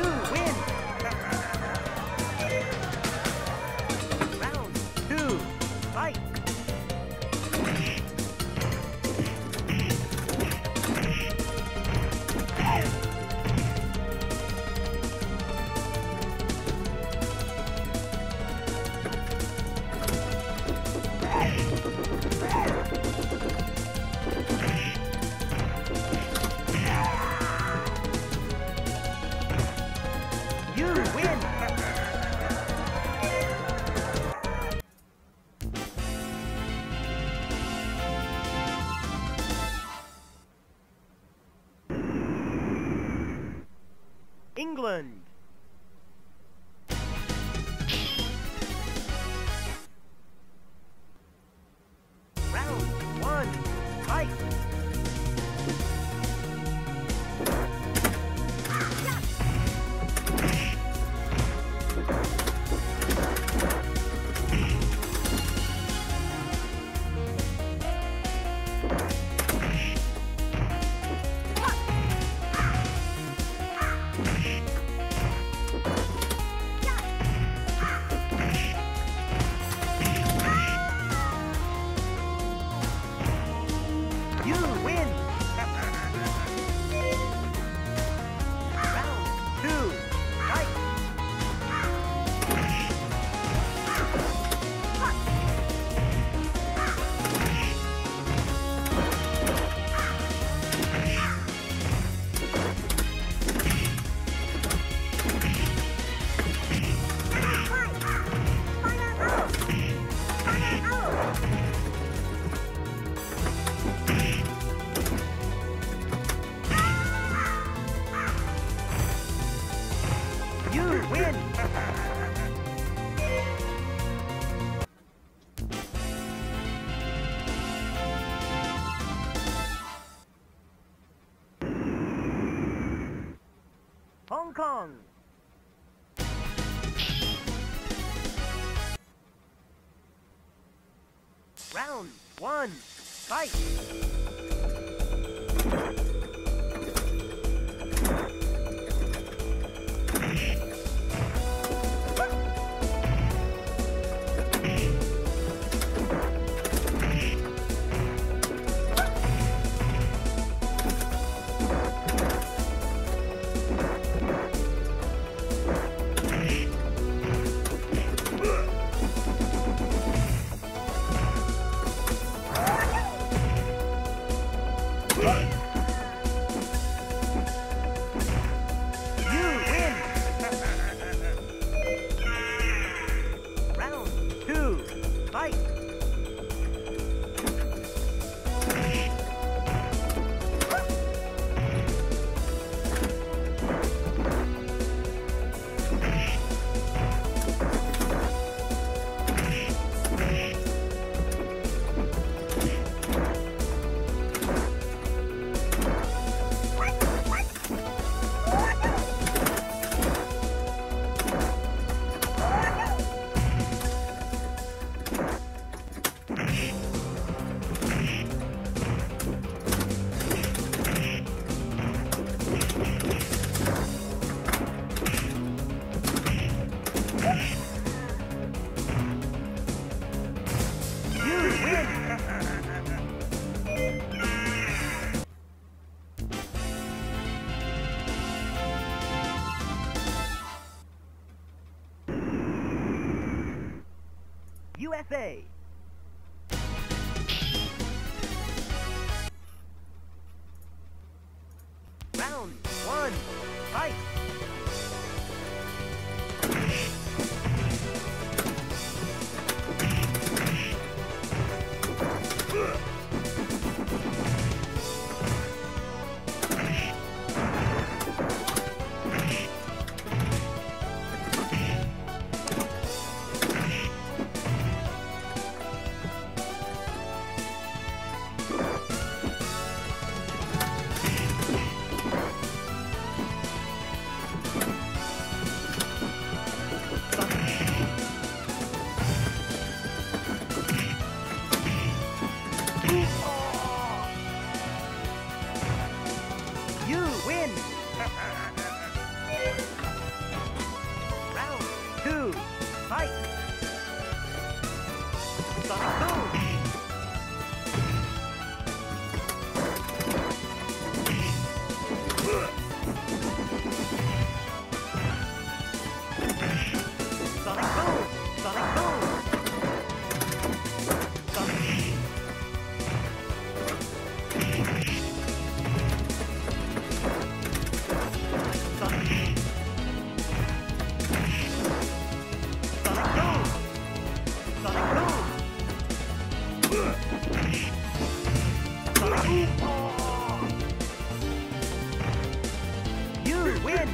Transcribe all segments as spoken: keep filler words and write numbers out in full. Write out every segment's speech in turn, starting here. You win! Round two, fight! England. Round one, fight! Hong Kong. Round one, fight! U S A. Round one, fight! You win! win!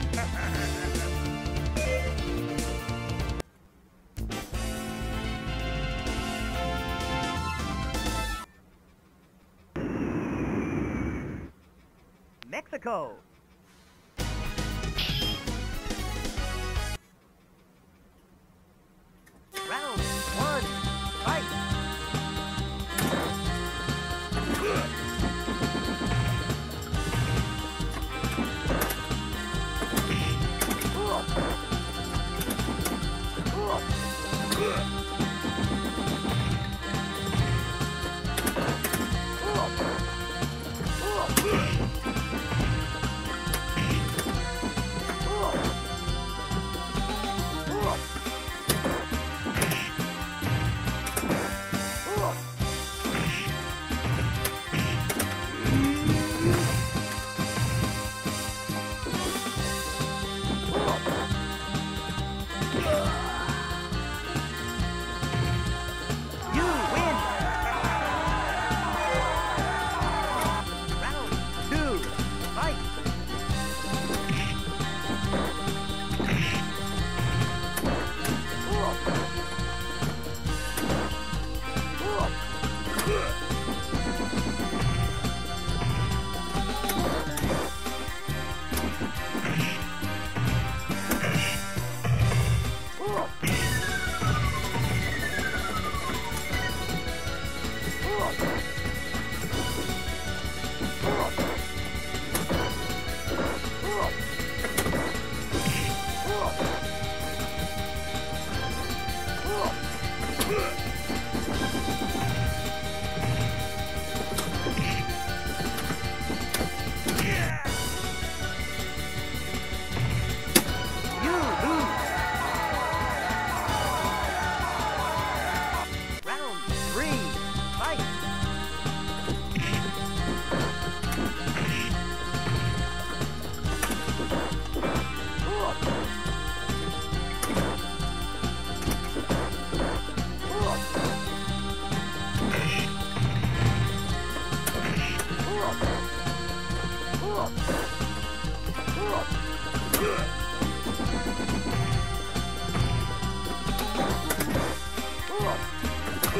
Mexico! Round one, fight!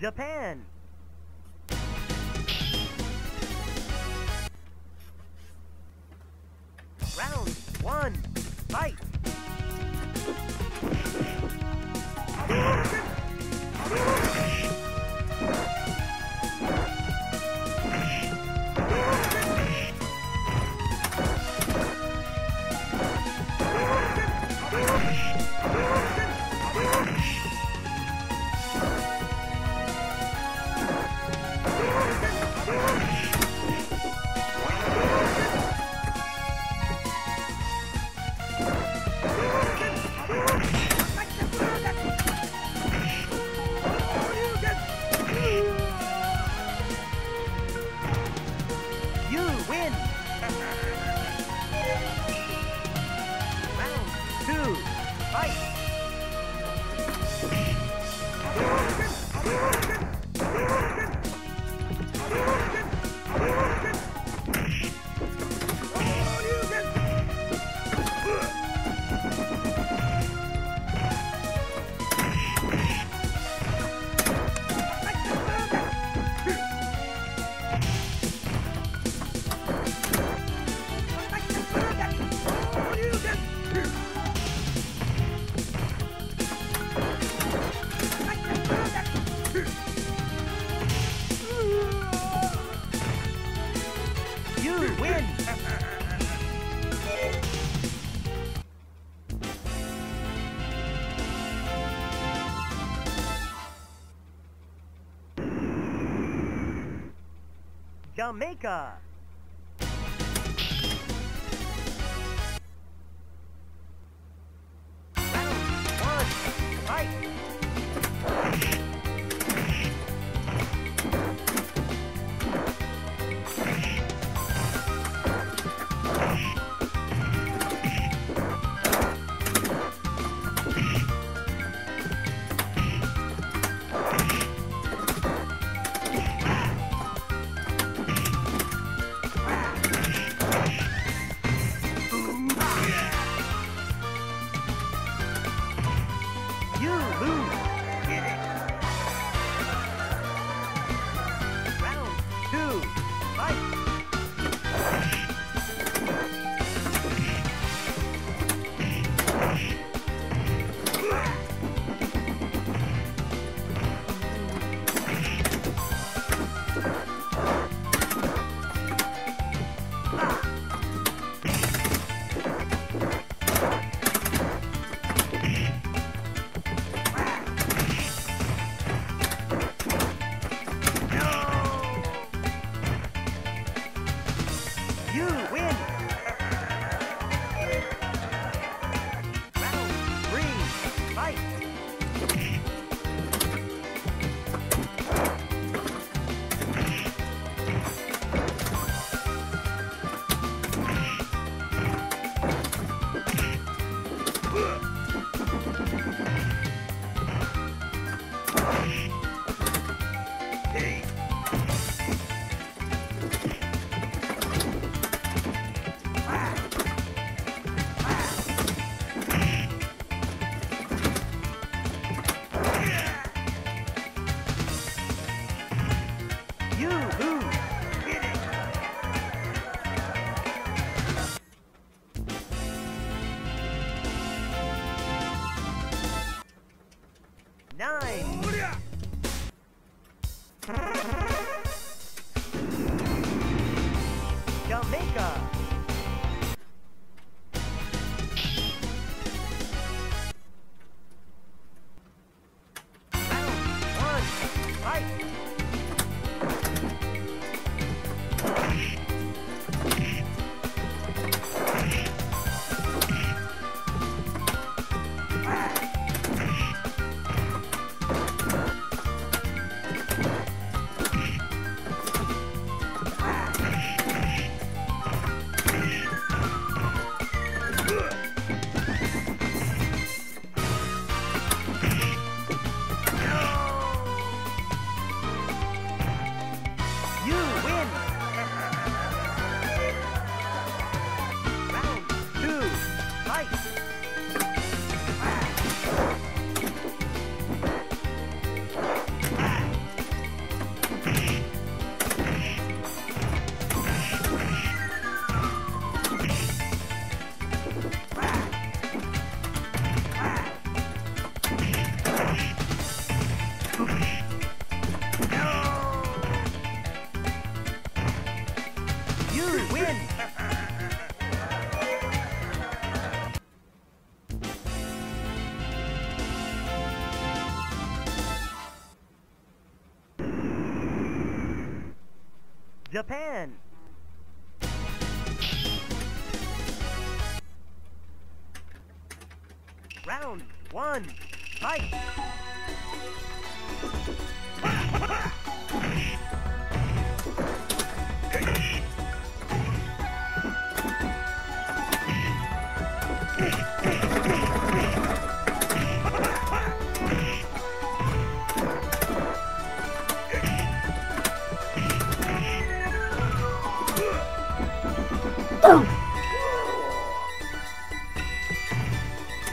Japan! Round one, fight! Jamaica. Round one, fight! You lose. Get it. Round two. Fight. You win! Round three, fight! You lose. Get it. Nine. Jamaica. Round one. Fight. Japan. Round one, fight!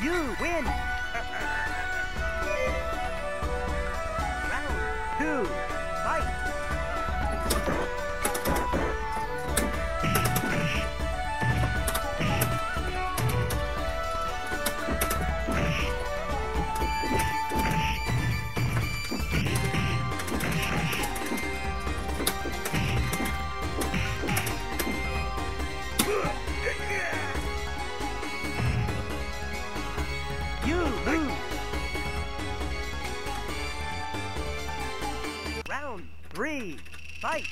You win! Round two, fight! You lose. Round three, fight.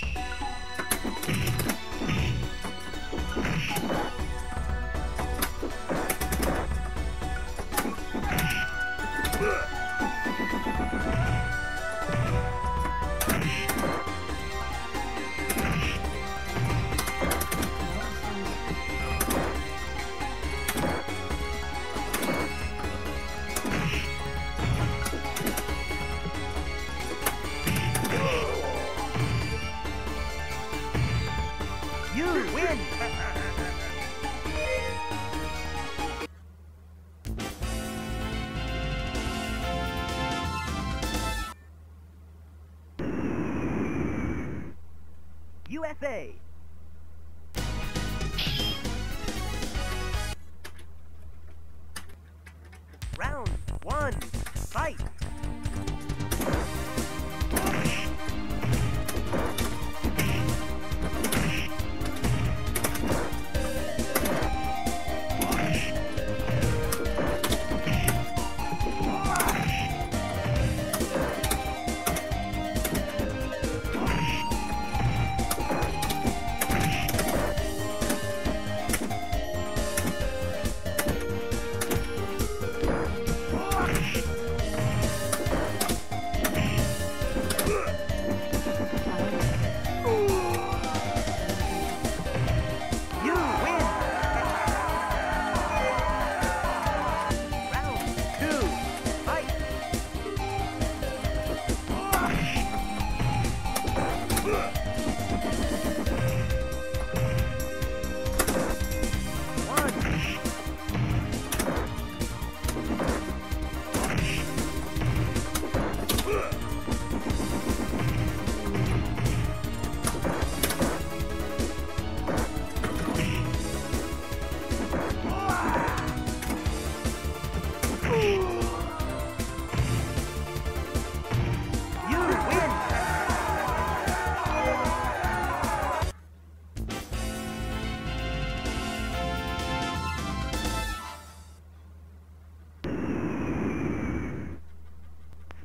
You win! U S A. Round one, fight!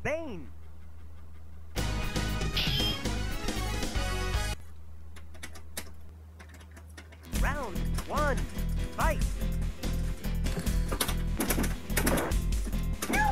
Spain. Round one, fight! You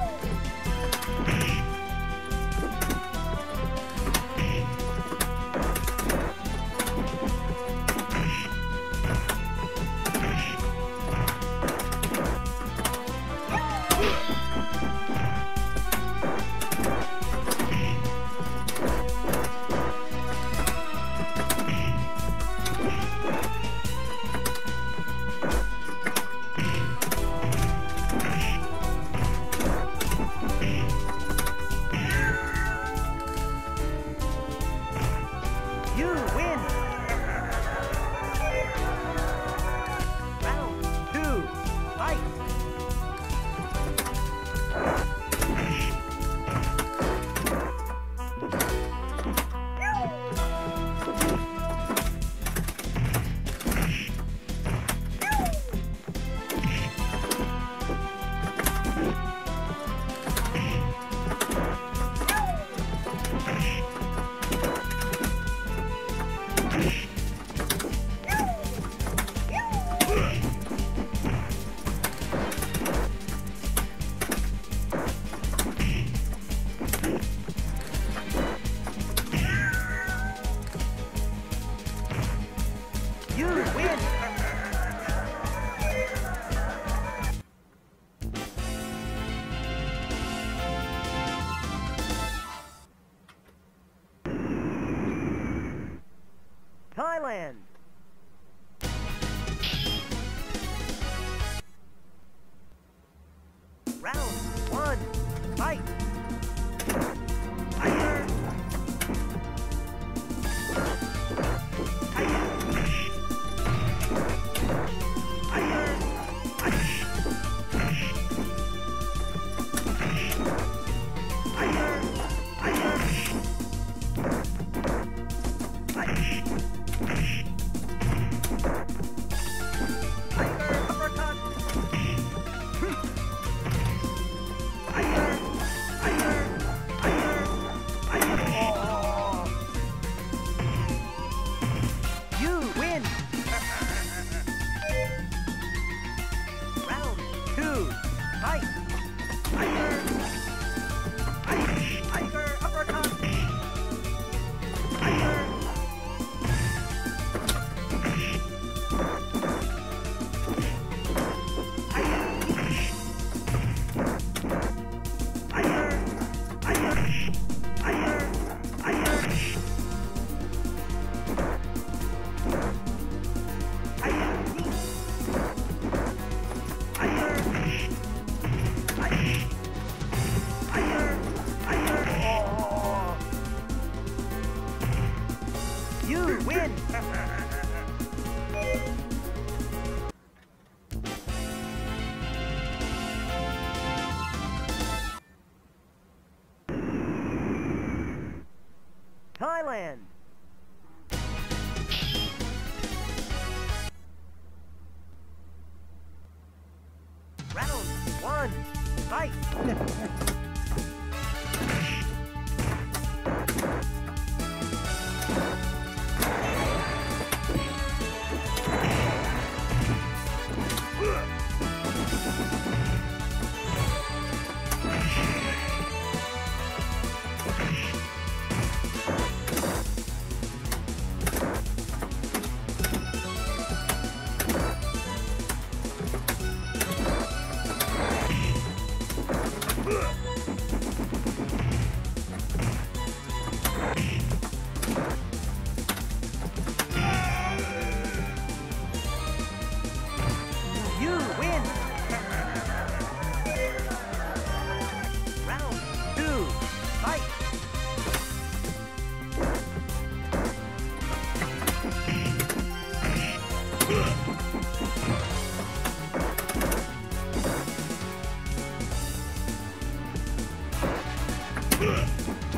win! Round two, fight! You win! Thailand! Round one, fight! I Thailand. Round one, fight!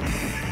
Ugh!